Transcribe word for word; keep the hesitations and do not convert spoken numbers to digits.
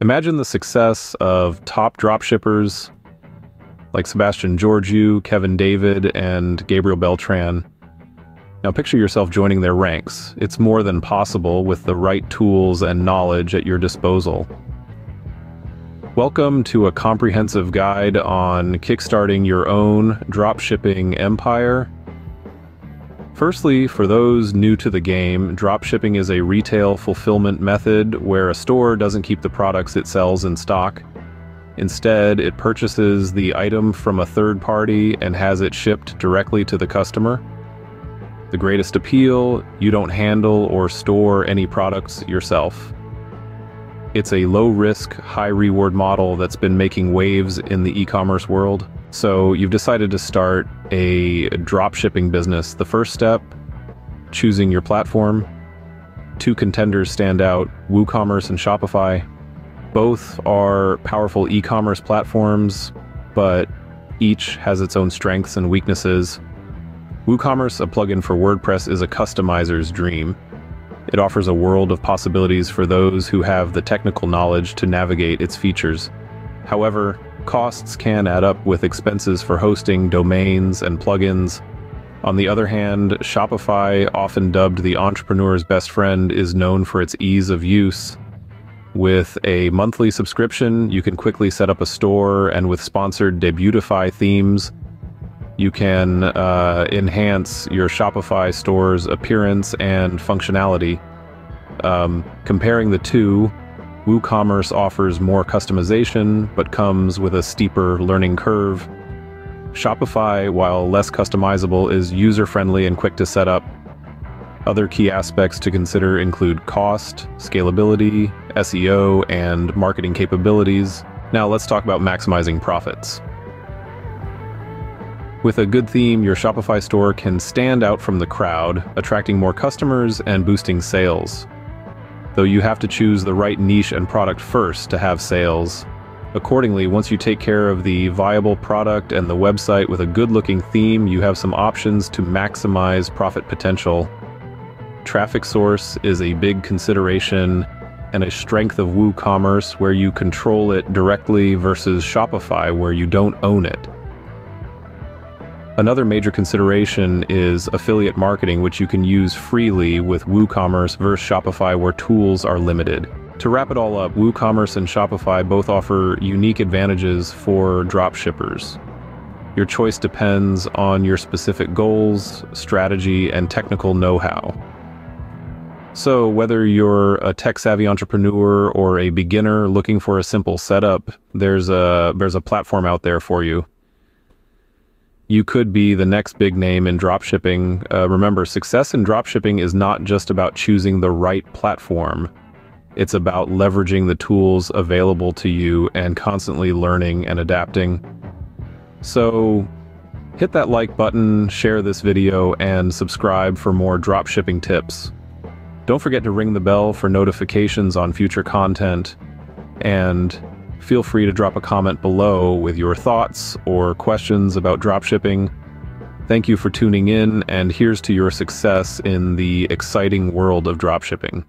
Imagine the success of top dropshippers like Sebastian Ghiorghiu, Kevin David, and Gabriel Beltran. Now picture yourself joining their ranks. It's more than possible with the right tools and knowledge at your disposal. Welcome to a comprehensive guide on kickstarting your own dropshipping empire. Firstly, for those new to the game, dropshipping is a retail fulfillment method where a store doesn't keep the products it sells in stock. Instead, it purchases the item from a third party and has it shipped directly to the customer. The greatest appeal, you don't handle or store any products yourself. It's a low-risk, high-reward model that's been making waves in the e-commerce world. So you've decided to start a dropshipping business. The first step, choosing your platform. Two contenders stand out, WooCommerce and Shopify. Both are powerful e-commerce platforms, but each has its own strengths and weaknesses. WooCommerce, a plugin for WordPress, is a customizer's dream. It offers a world of possibilities for those who have the technical knowledge to navigate its features. However, costs can add up with expenses for hosting, domains, and plugins. On the other hand, Shopify, often dubbed the entrepreneur's best friend, is known for its ease of use. With a monthly subscription, you can quickly set up a store, and with sponsored Debutify themes, you can uh, enhance your Shopify store's appearance and functionality. Um, comparing the two, WooCommerce offers more customization, but comes with a steeper learning curve. Shopify, while less customizable, is user-friendly and quick to set up. Other key aspects to consider include cost, scalability, S E O, and marketing capabilities. Now let's talk about maximizing profits. With a good theme, your Shopify store can stand out from the crowd, attracting more customers and boosting sales. Though you have to choose the right niche and product first to have sales. Accordingly, once you take care of the viable product and the website with a good-looking theme, you have some options to maximize profit potential. Traffic source is a big consideration and a strength of WooCommerce, where you control it directly versus Shopify, where you don't own it. Another major consideration is affiliate marketing, which you can use freely with WooCommerce versus Shopify, where tools are limited. To wrap it all up, WooCommerce and Shopify both offer unique advantages for dropshippers. Your choice depends on your specific goals, strategy, and technical know-how. So whether you're a tech-savvy entrepreneur or a beginner looking for a simple setup, there's a, there's a platform out there for you. You could be the next big name in dropshipping. Uh, remember, success in dropshipping is not just about choosing the right platform. It's about leveraging the tools available to you and constantly learning and adapting. So hit that like button, share this video, and subscribe for more dropshipping tips. Don't forget to ring the bell for notifications on future content, and feel free to drop a comment below with your thoughts or questions about dropshipping. Thank you for tuning in, and here's to your success in the exciting world of dropshipping.